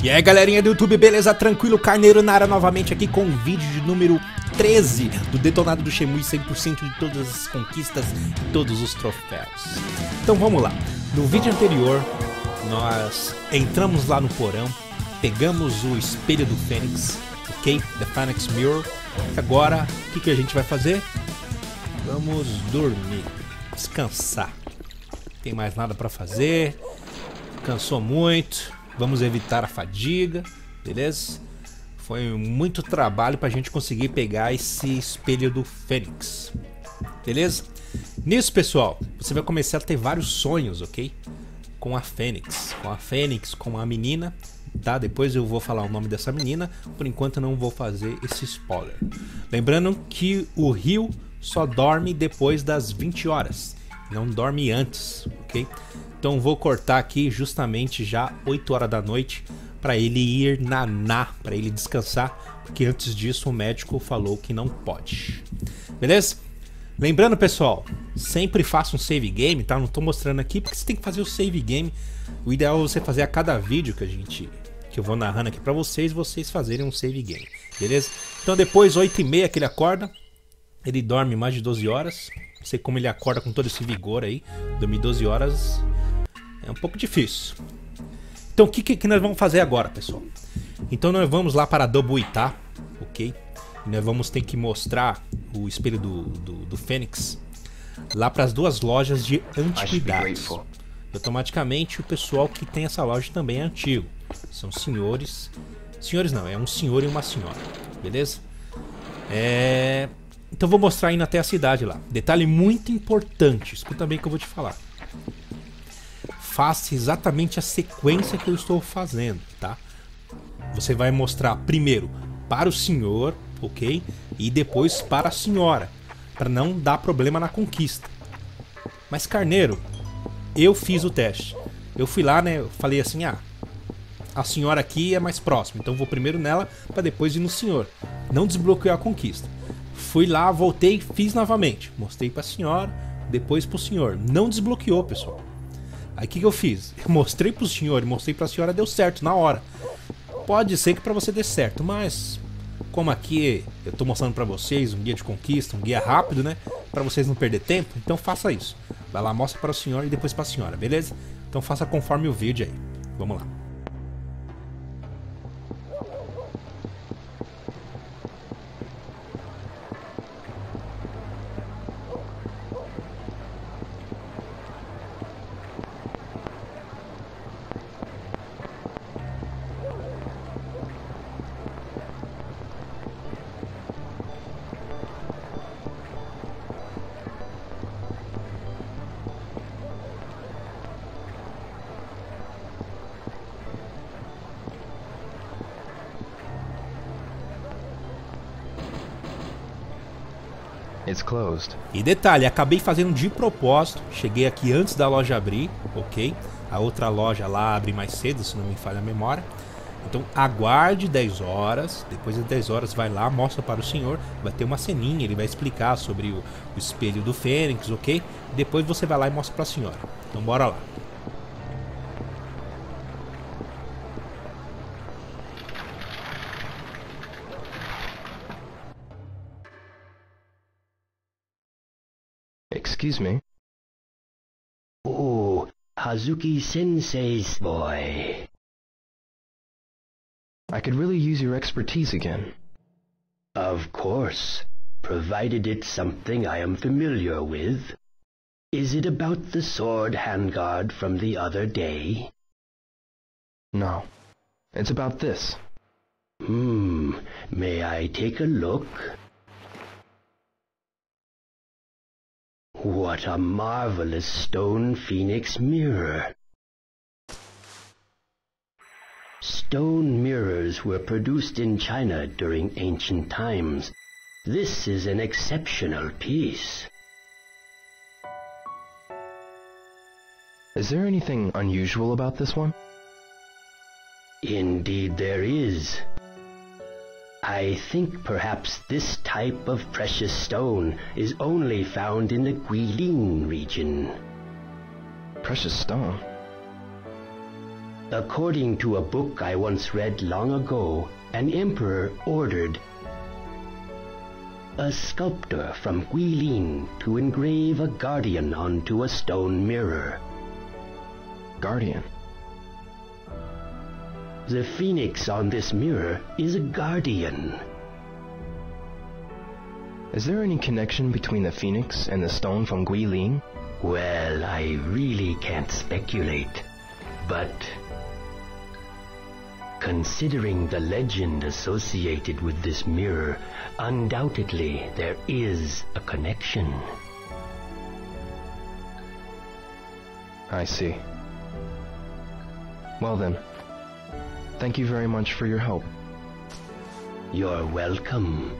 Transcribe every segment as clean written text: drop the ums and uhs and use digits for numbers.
E aí galerinha do YouTube, beleza? Tranquilo? Carneiro na área novamente aqui com o vídeo de número 13 do Detonado do Shenmue, 100% de todas as conquistas e todos os troféus. Então vamos lá, no vídeo anterior nós entramos lá no porão, pegamos o espelho do Fênix, ok? The Phoenix Mirror. Agora, o que a gente vai fazer? Vamos dormir, descansar, não tem mais nada pra fazer, cansou muito. Vamos evitar a fadiga, beleza? Foi muito trabalho pra gente conseguir pegar esse espelho do Fênix, beleza? Nisso, pessoal, você vai começar a ter vários sonhos, ok? Com a Fênix, com a menina, tá? Depois eu vou falar o nome dessa menina, por enquanto eu não vou fazer esse spoiler. Lembrando que o rio só dorme depois das 20 horas, não dorme antes, ok? Então vou cortar aqui justamente já 8 horas da noite para ele ir naná, para ele descansar, porque antes disso o médico falou que não pode. Beleza? Lembrando, pessoal, sempre faça um save game, tá? Não tô mostrando aqui porque você tem que fazer o save game. O ideal é você fazer a cada vídeo que eu vou narrando aqui para vocês fazerem um save game, beleza? Então depois 8h30 que ele acorda, ele dorme mais de 12 horas. Não sei como ele acorda com todo esse vigor aí, dormir 12 horas é um pouco difícil. Então o que nós vamos fazer agora, pessoal? Então nós vamos lá para Dobuita, ok? E nós vamos ter que mostrar o espelho do Fênix lá para as duas lojas de antiguidades. Automaticamente o pessoal que tem essa loja também é antigo. São senhores... Senhores não, é um senhor e uma senhora, beleza? Então vou mostrar indo até a cidade lá. Detalhe muito importante, escuta bem o que eu vou te falar. Faça exatamente a sequência que eu estou fazendo, tá? Você vai mostrar primeiro para o senhor, ok? E depois para a senhora, para não dar problema na conquista. Mas Carneiro, eu fiz o teste. Eu fui lá, né? Eu falei assim, ah, a senhora aqui é mais próxima, então vou primeiro nela para depois ir no senhor. Não desbloqueou a conquista. Fui lá, voltei, fiz novamente. Mostrei para a senhora, depois para o senhor. Não desbloqueou, pessoal. Aí o que eu fiz? Eu mostrei pro senhor e mostrei pra senhora, deu certo na hora. Pode ser que pra você dê certo, mas como aqui eu tô mostrando pra vocês um guia de conquista, um guia rápido, né? Pra vocês não perder tempo, então faça isso. Vai lá, mostra para o senhor e depois pra senhora, beleza? Então faça conforme o vídeo aí. Vamos lá. E detalhe, acabei fazendo de propósito. Cheguei aqui antes da loja abrir, ok? A outra loja lá abre mais cedo, se não me falha a memória. Então aguarde 10 horas. Depois das 10 horas vai lá, mostra para o senhor. Vai ter uma ceninha, ele vai explicar sobre o espelho do Fênix, ok? Depois você vai lá e mostra para a senhora. Então bora lá. Excuse me. Oh, Hazuki Sensei's boy. I could really use your expertise again. Of course, provided it's something I am familiar with. Is it about the sword handguard from the other day? No. It's about this. May I take a look? What a marvelous stone Phoenix mirror. Stone mirrors were produced in China during ancient times. This is an exceptional piece. Is there anything unusual about this one? Indeed there is. I think perhaps this type of precious stone is only found in the Guilin region. Precious stone? According to a book I once read long ago, an emperor ordered a sculptor from Guilin to engrave a guardian onto a stone mirror. Guardian? The phoenix on this mirror is a guardian. Is there any connection between the phoenix and the stone from Guilin? Well, I really can't speculate, but considering the legend associated with this mirror, undoubtedly there is a connection. I see. Well then, thank you very much for your help. You're welcome.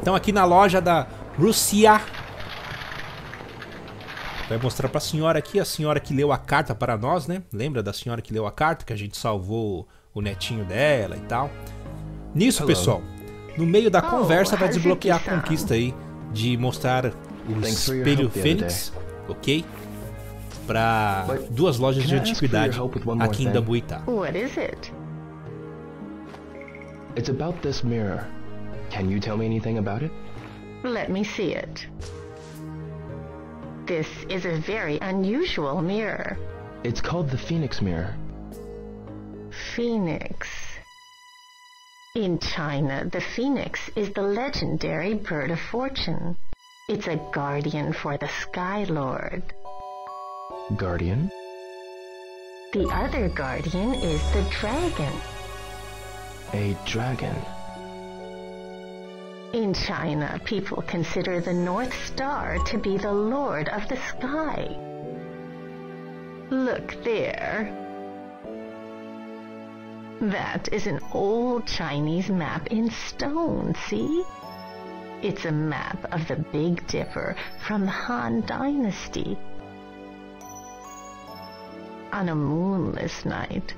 Então aqui na loja da Rússia, vai mostrar pra senhora aqui, a senhora que leu a carta para nós, né? Lembra da senhora que leu a carta, que a gente salvou o netinho dela e tal. Nisso, pessoal, no meio da conversa vai desbloquear a conquista aí de mostrar o espelho Fênix, ok? Pra duas lojas de antiguidade aqui em Dobuita. It's about this mirror. Can you tell me anything about it? Let me see it. This is a very unusual mirror. It's called the Phoenix Mirror. Phoenix. In China, the phoenix is the legendary bird of fortune. It's a guardian for the Sky Lord. Guardian? The other guardian is the dragon. A dragon? In China, people consider the North Star to be the lord of the sky. Look there. That is an old Chinese map in stone, see? It's a map of the Big Dipper from the Han Dynasty. On a moonless night,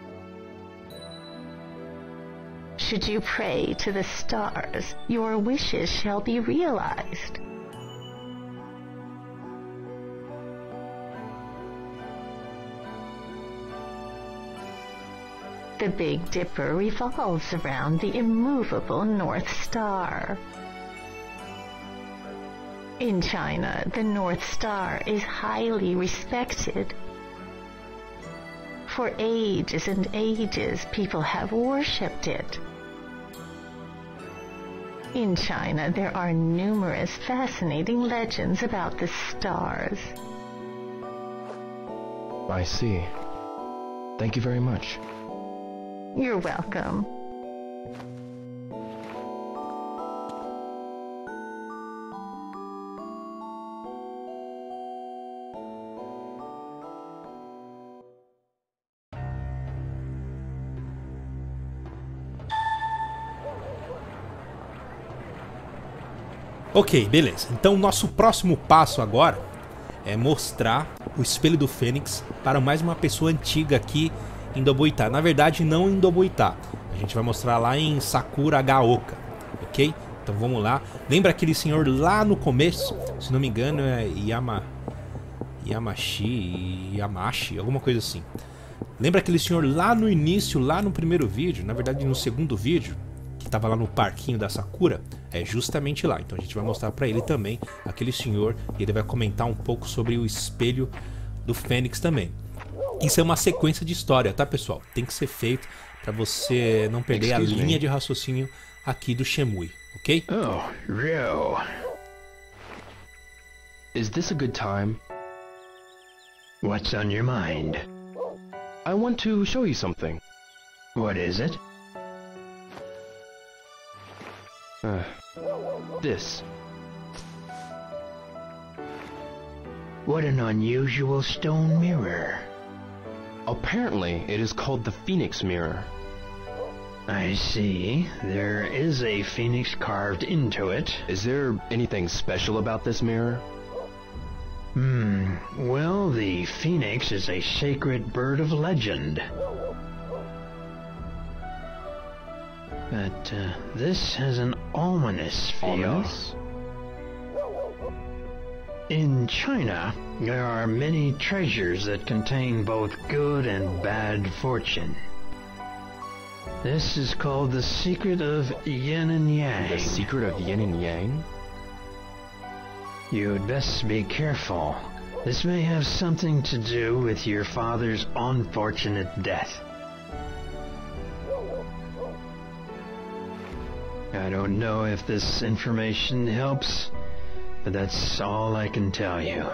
should you pray to the stars, your wishes shall be realized. The Big Dipper revolves around the immovable North Star. In China, the North Star is highly respected. For ages and ages, people have worshipped it. In China, there are numerous fascinating legends about the stars. I see. Thank you very much. You're welcome. Ok, beleza. Então nosso próximo passo agora é mostrar o espelho do Fênix para mais uma pessoa antiga aqui em Dobuita. Na verdade, não em Dobuita. A gente vai mostrar lá em Sakura Gaoka, ok? Então vamos lá. Lembra aquele senhor lá no começo? Se não me engano é Yamashi, alguma coisa assim. Lembra aquele senhor lá no início, lá no primeiro vídeo? Na verdade, no segundo vídeo, que estava lá no parquinho da Sakura? É justamente lá. Então a gente vai mostrar pra ele também, aquele senhor, e ele vai comentar um pouco sobre o espelho do Fênix também. Isso é uma sequência de história, tá, pessoal? Tem que ser feito pra você não perder a linha de raciocínio aqui do Shenmue, ok? Oh, Rio. Is this a good time? What's on your mind? I want to show you something. What is it? This. What an unusual stone mirror. Apparently, it is called the Phoenix Mirror. I see. There is a phoenix carved into it. Is there anything special about this mirror? Well, the phoenix is a sacred bird of legend. But this has an ominous feel. Ominous? In China, there are many treasures that contain both good and bad fortune. This is called the secret of yin and yang. The secret of yin and yang? You'd best be careful. This may have something to do with your father's unfortunate death. I don't know if this information helps, but that's all I can tell you.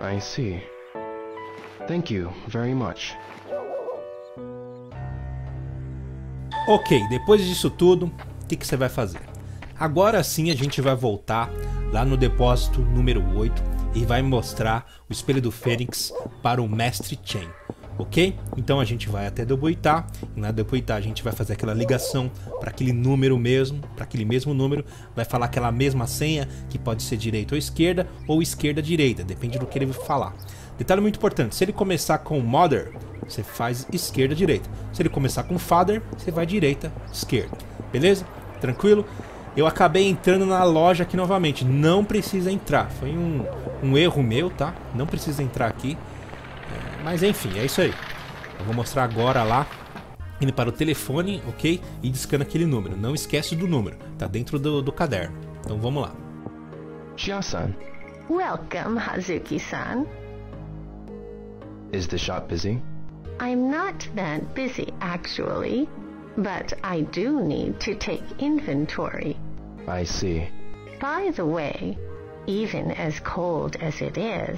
I see. Thank you very much. Ok, depois disso tudo, o que você vai fazer? Agora sim a gente vai voltar lá no depósito número 8 e vai mostrar o espelho do Fênix para o Mestre Chen, ok? Então a gente vai até Dobuita, e na Dobuita a gente vai fazer aquela ligação para aquele número mesmo, para aquele mesmo número, vai falar aquela mesma senha que pode ser direita ou esquerda direita, depende do que ele vai falar. Detalhe muito importante, se ele começar com Mother, você faz esquerda, direita. Se ele começar com Father, você vai direita, esquerda. Beleza? Tranquilo? Eu acabei entrando na loja aqui novamente. Não precisa entrar. Foi um erro meu, tá? Não precisa entrar aqui. Mas enfim, é isso aí. Eu vou mostrar agora lá. Indo para o telefone, ok? E discando aquele número. Não esquece do número. Tá dentro do caderno. Então vamos lá. Chia-san. Welcome, Hazuki-san. Is the shop busy? I'm not that busy, actually, but I do need to take inventory. I see. By the way, even as cold as it is,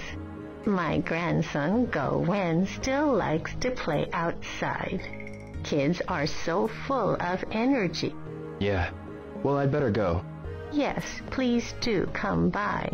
my grandson Gowen still likes to play outside. Kids are so full of energy. Yeah, well, I'd better go. Yes, please do come by.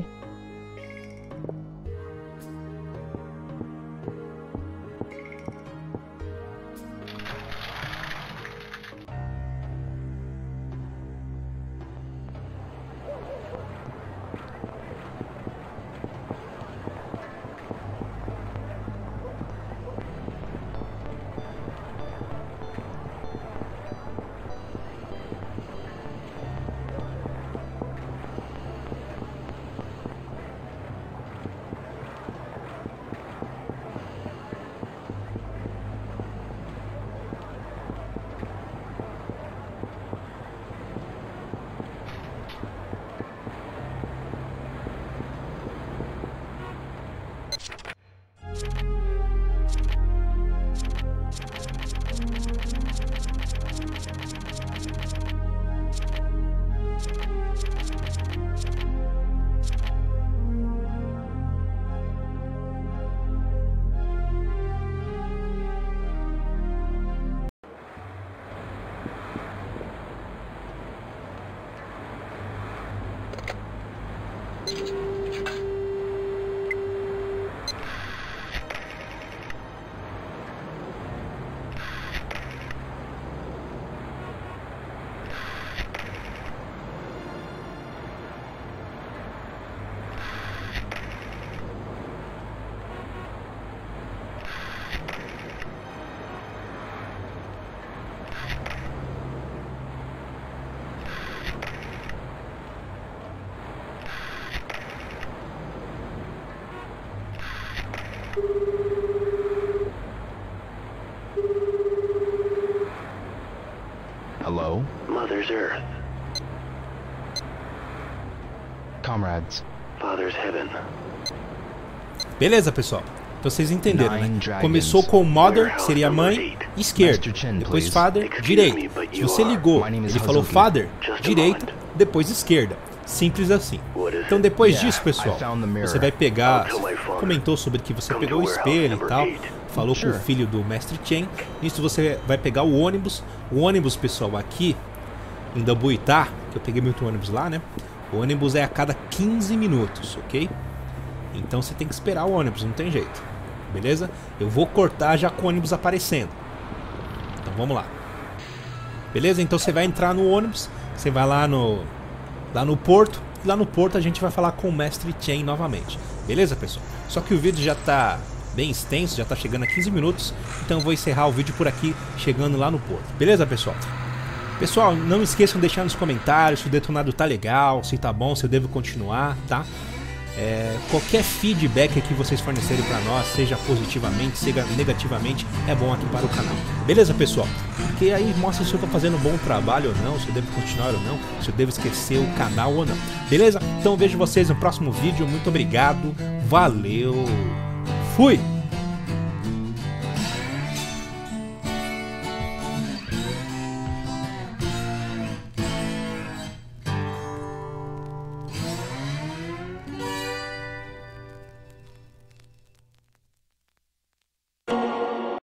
Hello? Mother's Earth. Comrades. Father's Heaven. Beleza, pessoal. Então vocês entenderam, né? Começou com Mother, que seria mãe, esquerda. Depois Father, direita. Se você ligou, ele falou Father, direita, depois esquerda. Simples assim. Então depois disso, pessoal, você vai pegar... Comentou sobre que você pegou o espelho e tal, falou com o filho do Mestre Chen. Nisso você vai pegar o ônibus. O ônibus, pessoal, aqui em Dobuita, que eu peguei muito ônibus lá, né? O ônibus é a cada 15 minutos, ok? Então você tem que esperar o ônibus, não tem jeito. beleza? Eu vou cortar já com o ônibus aparecendo. Então vamos lá. Beleza? Então você vai entrar no ônibus, você vai lá no porto, e lá no porto a gente vai falar com o Mestre Chen novamente. Beleza, pessoal? Só que o vídeo já tá bem extenso, já tá chegando a 15 minutos, então eu vou encerrar o vídeo por aqui, chegando lá no porto. Beleza, pessoal? Pessoal, não esqueçam de deixar nos comentários se o detonado tá legal, se tá bom, se eu devo continuar, tá? É, qualquer feedback que vocês fornecerem pra nós, seja positivamente, seja negativamente, é bom aqui para o canal. Beleza, pessoal? Porque aí mostra se eu tô fazendo um bom trabalho ou não, se eu devo continuar ou não, se eu devo esquecer o canal ou não. Beleza? Então vejo vocês no próximo vídeo. Muito obrigado. Valeu. Fui!